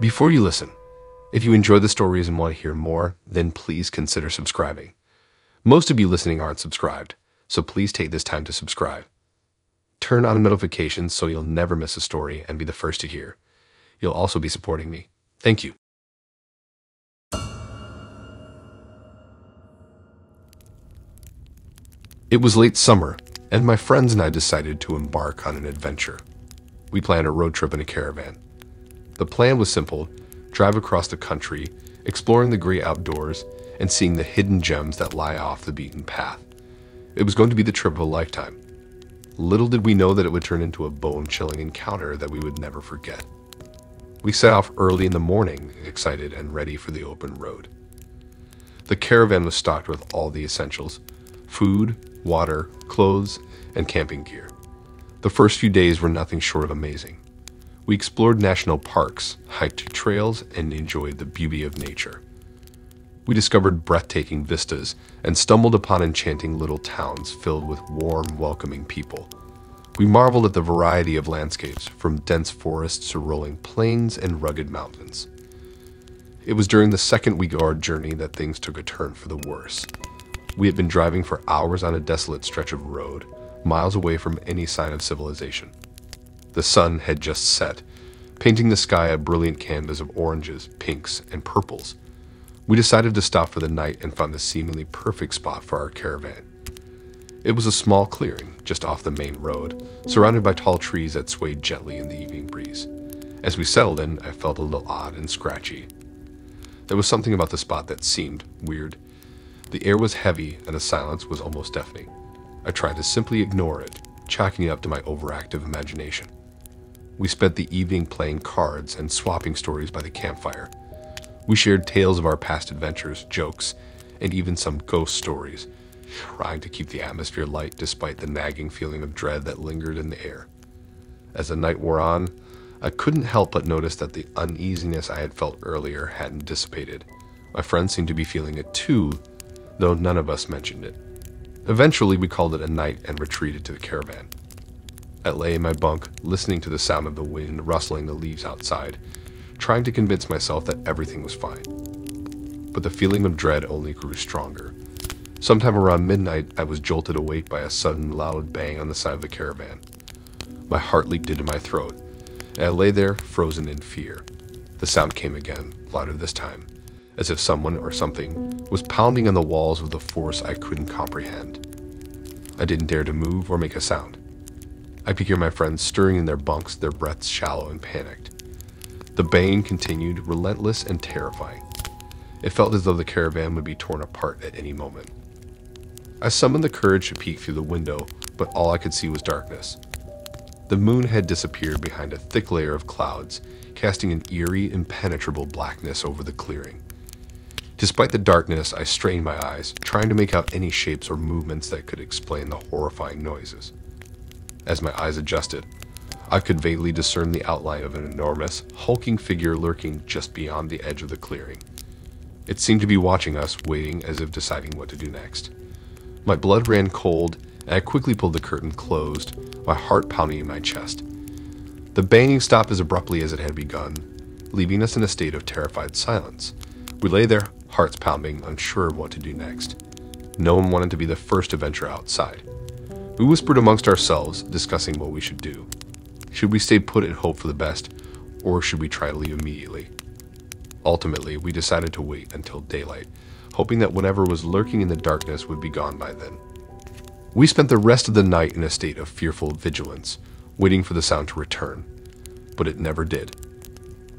Before you listen, if you enjoy the stories and want to hear more, then please consider subscribing. Most of you listening aren't subscribed, so please take this time to subscribe. Turn on notifications so you'll never miss a story and be the first to hear. You'll also be supporting me. Thank you. It was late summer, and my friends and I decided to embark on an adventure. We planned a road trip in a caravan. The plan was simple: drive across the country, exploring the great outdoors, and seeing the hidden gems that lie off the beaten path. It was going to be the trip of a lifetime. Little did we know that it would turn into a bone-chilling encounter that we would never forget. We set off early in the morning, excited and ready for the open road. The caravan was stocked with all the essentials: food, water, clothes, and camping gear. The first few days were nothing short of amazing. We explored national parks, hiked trails, and enjoyed the beauty of nature. We discovered breathtaking vistas and stumbled upon enchanting little towns filled with warm, welcoming people. We marveled at the variety of landscapes, from dense forests to rolling plains and rugged mountains. It was during the second week of our journey that things took a turn for the worse. We had been driving for hours on a desolate stretch of road, miles away from any sign of civilization. The sun had just set, painting the sky a brilliant canvas of oranges, pinks, and purples. We decided to stop for the night and found the seemingly perfect spot for our caravan. It was a small clearing just off the main road, surrounded by tall trees that swayed gently in the evening breeze. As we settled in, I felt a little odd and scratchy. There was something about the spot that seemed weird. The air was heavy and the silence was almost deafening. I tried to simply ignore it, chalking it up to my overactive imagination. We spent the evening playing cards and swapping stories by the campfire. We shared tales of our past adventures, jokes, and even some ghost stories, trying to keep the atmosphere light despite the nagging feeling of dread that lingered in the air. As the night wore on, I couldn't help but notice that the uneasiness I had felt earlier hadn't dissipated. My friends seemed to be feeling it too, though none of us mentioned it. Eventually, we called it a night and retreated to the caravan. I lay in my bunk, listening to the sound of the wind rustling the leaves outside, trying to convince myself that everything was fine. But the feeling of dread only grew stronger. Sometime around midnight, I was jolted awake by a sudden loud bang on the side of the caravan. My heart leaped into my throat, and I lay there frozen in fear. The sound came again, louder this time, as if someone or something was pounding on the walls with a force I couldn't comprehend. I didn't dare to move or make a sound. I could hear my friends stirring in their bunks, their breaths shallow and panicked. The bang continued, relentless and terrifying. It felt as though the caravan would be torn apart at any moment. I summoned the courage to peek through the window, but all I could see was darkness. The moon had disappeared behind a thick layer of clouds, casting an eerie, impenetrable blackness over the clearing. Despite the darkness, I strained my eyes, trying to make out any shapes or movements that could explain the horrifying noises. As my eyes adjusted, I could vaguely discern the outline of an enormous, hulking figure lurking just beyond the edge of the clearing. It seemed to be watching us, waiting as if deciding what to do next. My blood ran cold, and I quickly pulled the curtain closed, my heart pounding in my chest. The banging stopped as abruptly as it had begun, leaving us in a state of terrified silence. We lay there, hearts pounding, unsure of what to do next. No one wanted to be the first to venture outside. We whispered amongst ourselves, discussing what we should do. Should we stay put and hope for the best, or should we try to leave immediately? Ultimately, we decided to wait until daylight, hoping that whatever was lurking in the darkness would be gone by then. We spent the rest of the night in a state of fearful vigilance, waiting for the sound to return, but it never did.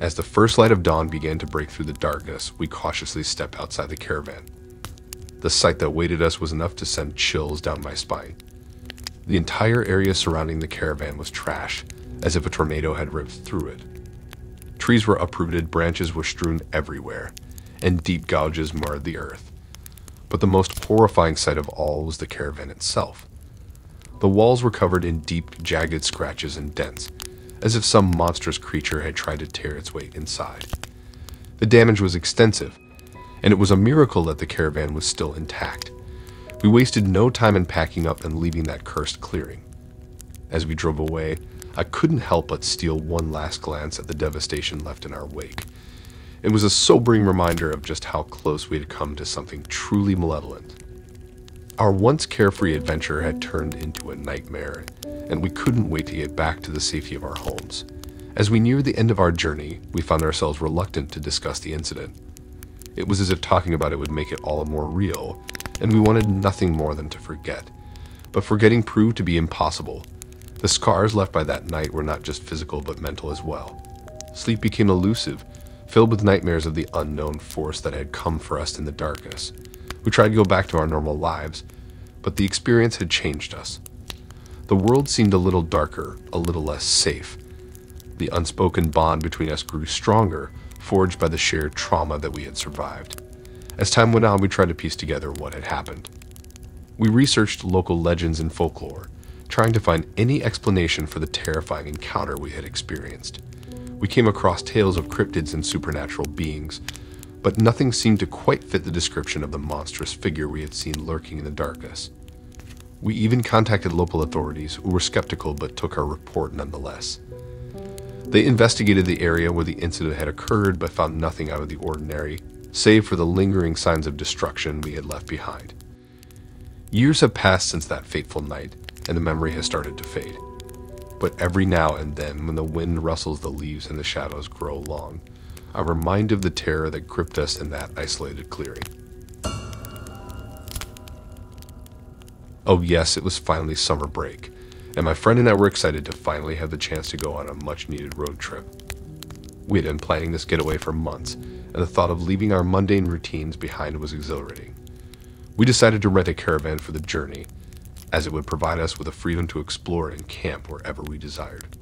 As the first light of dawn began to break through the darkness, we cautiously stepped outside the caravan. The sight that awaited us was enough to send chills down my spine. The entire area surrounding the caravan was trash, as if a tornado had ripped through it. Trees were uprooted, branches were strewn everywhere, and deep gouges marred the earth. But the most horrifying sight of all was the caravan itself. The walls were covered in deep, jagged scratches and dents, as if some monstrous creature had tried to tear its way inside. The damage was extensive, and it was a miracle that the caravan was still intact. We wasted no time in packing up and leaving that cursed clearing. As we drove away, I couldn't help but steal one last glance at the devastation left in our wake. It was a sobering reminder of just how close we had come to something truly malevolent. Our once carefree adventure had turned into a nightmare, and we couldn't wait to get back to the safety of our homes. As we neared the end of our journey, we found ourselves reluctant to discuss the incident. It was as if talking about it would make it all more real, and we wanted nothing more than to forget. But forgetting proved to be impossible. The scars left by that night were not just physical but mental as well. Sleep became elusive, filled with nightmares of the unknown force that had come for us in the darkness. We tried to go back to our normal lives, but the experience had changed us. The world seemed a little darker, a little less safe. The unspoken bond between us grew stronger, forged by the shared trauma that we had survived. As time went on, we tried to piece together what had happened. We researched local legends and folklore, trying to find any explanation for the terrifying encounter we had experienced. We came across tales of cryptids and supernatural beings, but nothing seemed to quite fit the description of the monstrous figure we had seen lurking in the darkness. We even contacted local authorities, who were skeptical but took our report nonetheless. They investigated the area where the incident had occurred but found nothing out of the ordinary, save for the lingering signs of destruction we had left behind. Years have passed since that fateful night, and the memory has started to fade. But every now and then, when the wind rustles the leaves and the shadows grow long, I'm reminded of the terror that gripped us in that isolated clearing. Oh yes, it was finally summer break, and my friend and I were excited to finally have the chance to go on a much-needed road trip. We had been planning this getaway for months, and the thought of leaving our mundane routines behind was exhilarating. We decided to rent a caravan for the journey, as it would provide us with the freedom to explore and camp wherever we desired.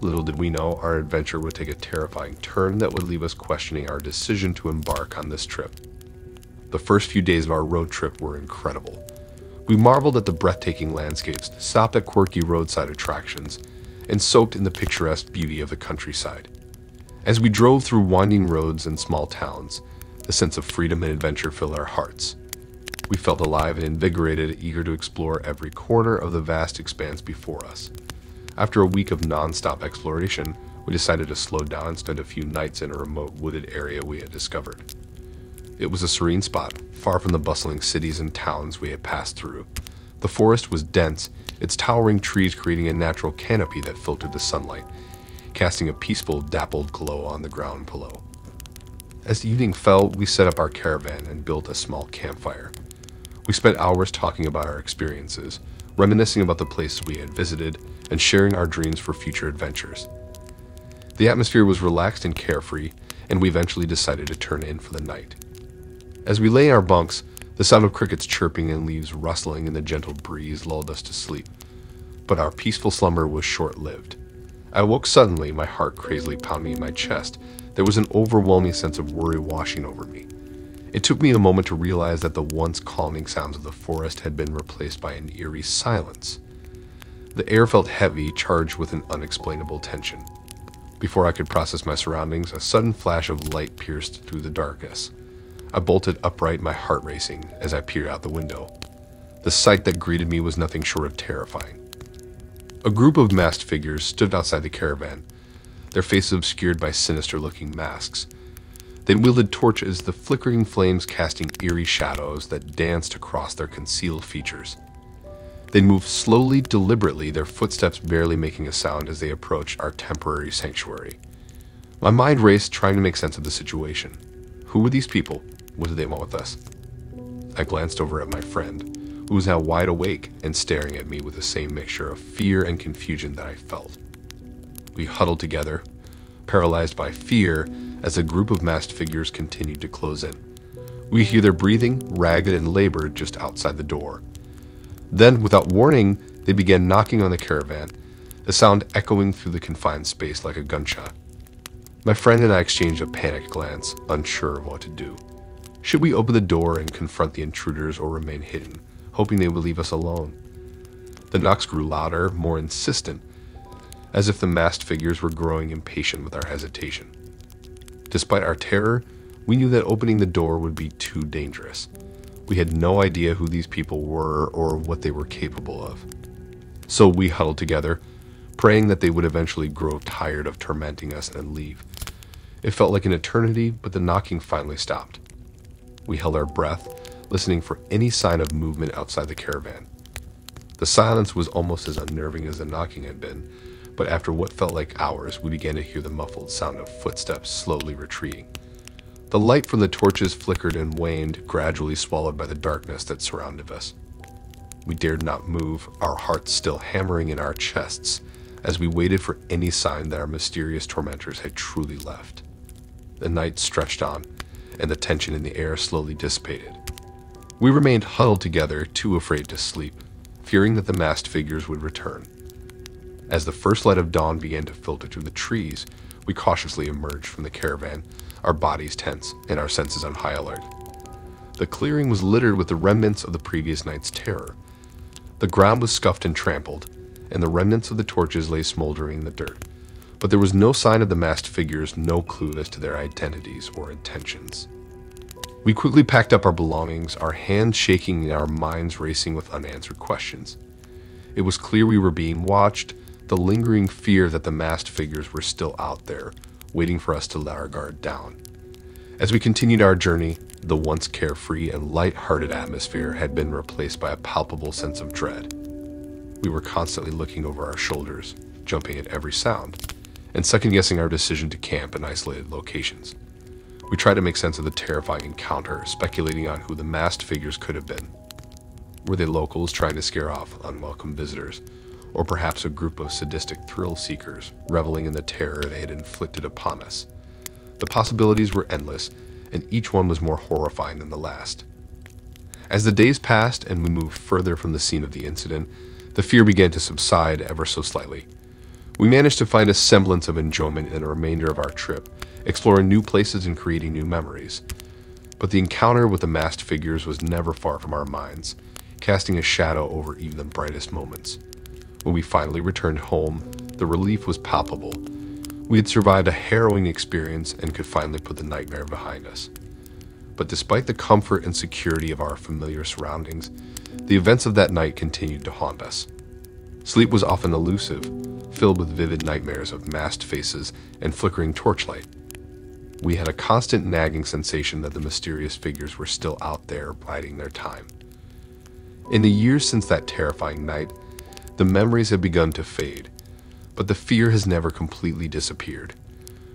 Little did we know our adventure would take a terrifying turn that would leave us questioning our decision to embark on this trip. The first few days of our road trip were incredible. We marveled at the breathtaking landscapes, stopped at quirky roadside attractions, and soaked in the picturesque beauty of the countryside. As we drove through winding roads and small towns, the sense of freedom and adventure filled our hearts. We felt alive and invigorated, eager to explore every corner of the vast expanse before us. After a week of non-stop exploration, we decided to slow down and spend a few nights in a remote wooded area we had discovered. It was a serene spot, far from the bustling cities and towns we had passed through. The forest was dense, its towering trees creating a natural canopy that filtered the sunlight, casting a peaceful, dappled glow on the ground below. As the evening fell, we set up our caravan and built a small campfire. We spent hours talking about our experiences, reminiscing about the places we had visited, and sharing our dreams for future adventures. The atmosphere was relaxed and carefree, and we eventually decided to turn in for the night. As we lay in our bunks, the sound of crickets chirping and leaves rustling in the gentle breeze lulled us to sleep, but our peaceful slumber was short-lived. I awoke suddenly, my heart crazily pounding in my chest. There was an overwhelming sense of worry washing over me. It took me a moment to realize that the once calming sounds of the forest had been replaced by an eerie silence. The air felt heavy, charged with an unexplainable tension. Before I could process my surroundings, a sudden flash of light pierced through the darkness. I bolted upright, my heart racing, as I peered out the window. The sight that greeted me was nothing short of terrifying. A group of masked figures stood outside the caravan, their faces obscured by sinister-looking masks. They wielded torches, the flickering flames casting eerie shadows that danced across their concealed features. They moved slowly, deliberately, their footsteps barely making a sound as they approached our temporary sanctuary. My mind raced, trying to make sense of the situation. Who were these people? What did they want with us? I glanced over at my friend, who was now wide awake and staring at me with the same mixture of fear and confusion that I felt. We huddled together, paralyzed by fear, as a group of masked figures continued to close in. We hear their breathing, ragged and labored, just outside the door. Then, without warning, they began knocking on the caravan, the sound echoing through the confined space like a gunshot. My friend and I exchanged a panicked glance, unsure of what to do. Should we open the door and confront the intruders or remain hidden, hoping they would leave us alone? The knocks grew louder, more insistent, as if the masked figures were growing impatient with our hesitation. Despite our terror, we knew that opening the door would be too dangerous. We had no idea who these people were or what they were capable of. So we huddled together, praying that they would eventually grow tired of tormenting us and leave. It felt like an eternity, but the knocking finally stopped. We held our breath, listening for any sign of movement outside the caravan. The silence was almost as unnerving as the knocking had been, but after what felt like hours, we began to hear the muffled sound of footsteps slowly retreating. The light from the torches flickered and waned, gradually swallowed by the darkness that surrounded us. We dared not move, our hearts still hammering in our chests, as we waited for any sign that our mysterious tormentors had truly left. The night stretched on, and the tension in the air slowly dissipated. We remained huddled together, too afraid to sleep, fearing that the masked figures would return. As the first light of dawn began to filter through the trees, we cautiously emerged from the caravan, our bodies tense and our senses on high alert. The clearing was littered with the remnants of the previous night's terror. The ground was scuffed and trampled, and the remnants of the torches lay smoldering in the dirt, but there was no sign of the masked figures, no clue as to their identities or intentions. We quickly packed up our belongings, our hands shaking and our minds racing with unanswered questions. It was clear we were being watched, the lingering fear that the masked figures were still out there, waiting for us to let our guard down. As we continued our journey, the once carefree and light-hearted atmosphere had been replaced by a palpable sense of dread. We were constantly looking over our shoulders, jumping at every sound, and second-guessing our decision to camp in isolated locations. We tried to make sense of the terrifying encounter, speculating on who the masked figures could have been. Were they locals trying to scare off unwelcome visitors? Or perhaps a group of sadistic thrill seekers reveling in the terror they had inflicted upon us. The possibilities were endless, and each one was more horrifying than the last. As the days passed and we moved further from the scene of the incident, the fear began to subside ever so slightly. We managed to find a semblance of enjoyment in the remainder of our trip, exploring new places and creating new memories. But the encounter with the masked figures was never far from our minds, casting a shadow over even the brightest moments. When we finally returned home, the relief was palpable. We had survived a harrowing experience and could finally put the nightmare behind us. But despite the comfort and security of our familiar surroundings, the events of that night continued to haunt us. Sleep was often elusive, filled with vivid nightmares of masked faces and flickering torchlight. We had a constant nagging sensation that the mysterious figures were still out there biding their time. In the years since that terrifying night, the memories have begun to fade, but the fear has never completely disappeared.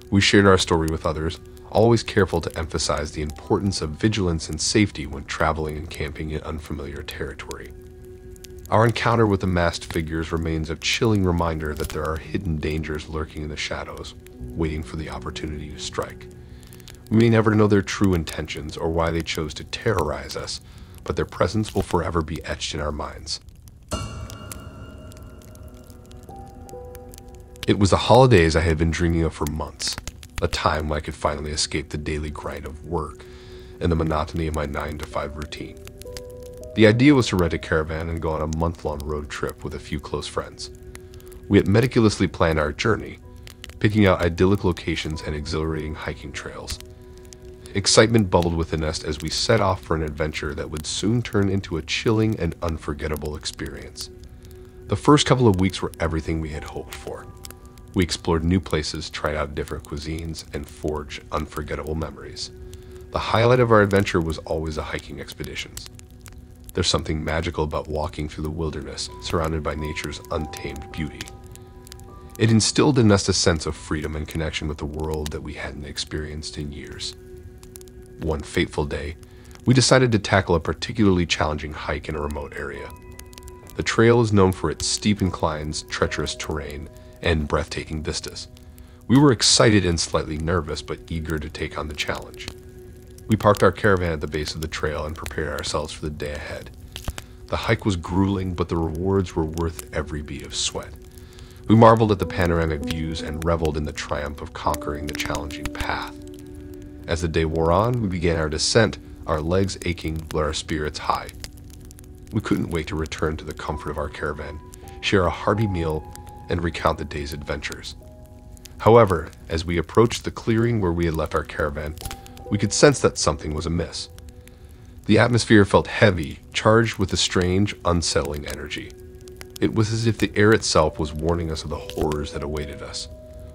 We shared our story with others, always careful to emphasize the importance of vigilance and safety when traveling and camping in unfamiliar territory. Our encounter with the masked figures remains a chilling reminder that there are hidden dangers lurking in the shadows, waiting for the opportunity to strike. We may never know their true intentions or why they chose to terrorize us, but their presence will forever be etched in our minds. It was the holidays I had been dreaming of for months, a time when I could finally escape the daily grind of work and the monotony of my 9-to-5 routine. The idea was to rent a caravan and go on a month-long road trip with a few close friends. We had meticulously planned our journey, picking out idyllic locations and exhilarating hiking trails. Excitement bubbled within us as we set off for an adventure that would soon turn into a chilling and unforgettable experience. The first couple of weeks were everything we had hoped for. We explored new places, tried out different cuisines, and forged unforgettable memories. The highlight of our adventure was always the hiking expeditions. There's something magical about walking through the wilderness, surrounded by nature's untamed beauty. It instilled in us a sense of freedom and connection with the world that we hadn't experienced in years. One fateful day, we decided to tackle a particularly challenging hike in a remote area. The trail is known for its steep inclines, treacherous terrain, and breathtaking vistas. We were excited and slightly nervous, but eager to take on the challenge. We parked our caravan at the base of the trail and prepared ourselves for the day ahead. The hike was grueling, but the rewards were worth every bead of sweat. We marveled at the panoramic views and reveled in the triumph of conquering the challenging path. As the day wore on, we began our descent, our legs aching, but our spirits high. We couldn't wait to return to the comfort of our caravan, share a hearty meal, and recount the day's adventures. However, as we approached the clearing where we had left our caravan, we could sense that something was amiss. The atmosphere felt heavy, charged with a strange, unsettling energy. It was as if the air itself was warning us of the horrors that awaited us.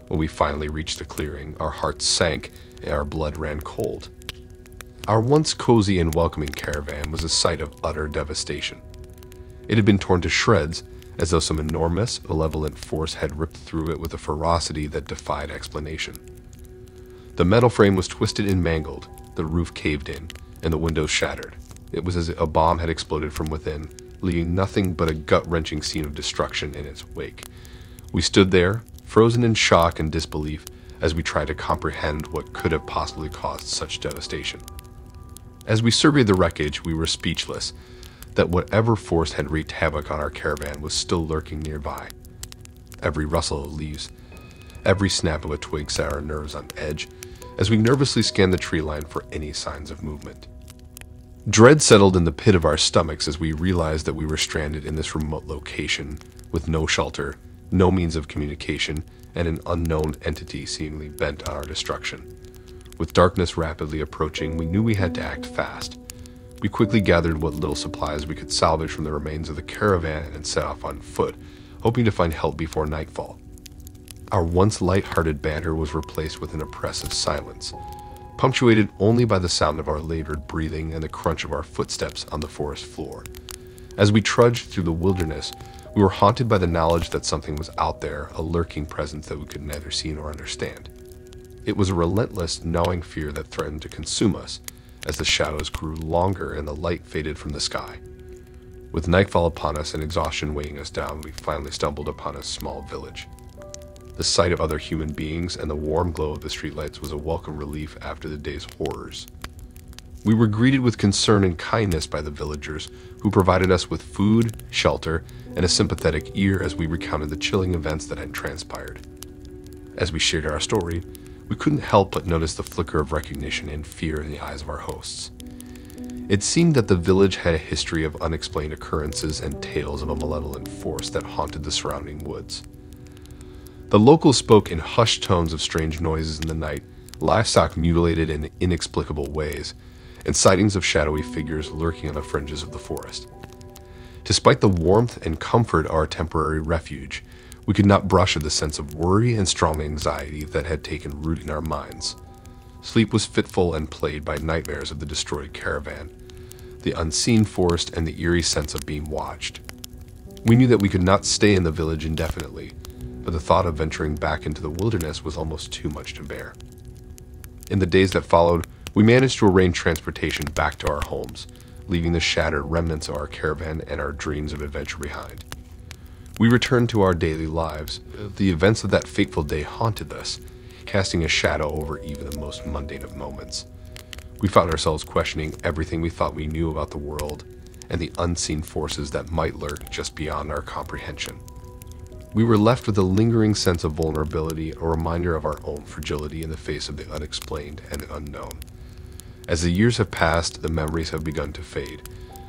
When we finally reached the clearing, our hearts sank and our blood ran cold. Our once cozy and welcoming caravan was a sight of utter devastation. It had been torn to shreds, as though some enormous, malevolent force had ripped through it with a ferocity that defied explanation. The metal frame was twisted and mangled, the roof caved in, and the windows shattered. It was as if a bomb had exploded from within, leaving nothing but a gut-wrenching scene of destruction in its wake. We stood there, frozen in shock and disbelief, as we tried to comprehend what could have possibly caused such devastation. As we surveyed the wreckage, we were speechless that whatever force had wreaked havoc on our caravan was still lurking nearby. Every rustle of leaves, every snap of a twig set our nerves on edge, as we nervously scanned the tree line for any signs of movement. Dread settled in the pit of our stomachs as we realized that we were stranded in this remote location, with no shelter, no means of communication, and an unknown entity seemingly bent on our destruction. With darkness rapidly approaching, we knew we had to act fast. We quickly gathered what little supplies we could salvage from the remains of the caravan and set off on foot, hoping to find help before nightfall. Our once light-hearted banter was replaced with an oppressive silence, punctuated only by the sound of our labored breathing and the crunch of our footsteps on the forest floor. As we trudged through the wilderness, we were haunted by the knowledge that something was out there, a lurking presence that we could neither see nor understand. It was a relentless, gnawing fear that threatened to consume us as the shadows grew longer and the light faded from the sky. With nightfall upon us and exhaustion weighing us down, we finally stumbled upon a small village. The sight of other human beings and the warm glow of the streetlights was a welcome relief after the day's horrors. We were greeted with concern and kindness by the villagers, who provided us with food, shelter, and a sympathetic ear as we recounted the chilling events that had transpired. As we shared our story, we couldn't help but notice the flicker of recognition and fear in the eyes of our hosts. It seemed that the village had a history of unexplained occurrences and tales of a malevolent force that haunted the surrounding woods. The locals spoke in hushed tones of strange noises in the night, livestock mutilated in inexplicable ways, and sightings of shadowy figures lurking on the fringes of the forest. Despite the warmth and comfort of our temporary refuge, we could not brush at the sense of worry and strong anxiety that had taken root in our minds. Sleep was fitful and plagued by nightmares of the destroyed caravan, the unseen forest, and the eerie sense of being watched. We knew that we could not stay in the village indefinitely, but the thought of venturing back into the wilderness was almost too much to bear. In the days that followed, we managed to arrange transportation back to our homes, leaving the shattered remnants of our caravan and our dreams of adventure behind. We returned to our daily lives. The events of that fateful day haunted us, casting a shadow over even the most mundane of moments. We found ourselves questioning everything we thought we knew about the world and the unseen forces that might lurk just beyond our comprehension. We were left with a lingering sense of vulnerability, a reminder of our own fragility in the face of the unexplained and the unknown. As the years have passed, the memories have begun to fade,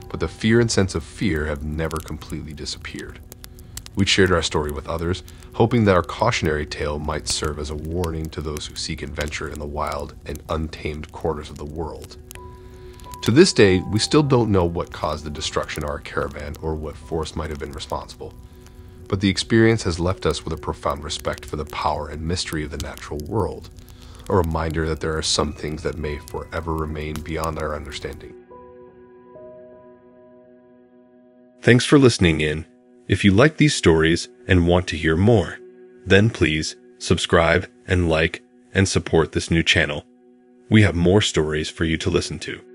but the fear and sense of fear have never completely disappeared. We shared our story with others, hoping that our cautionary tale might serve as a warning to those who seek adventure in the wild and untamed corners of the world. To this day, we still don't know what caused the destruction of our caravan or what force might have been responsible, but the experience has left us with a profound respect for the power and mystery of the natural world, a reminder that there are some things that may forever remain beyond our understanding. Thanks for listening in. If you like these stories and want to hear more, then please subscribe and like and support this new channel. We have more stories for you to listen to.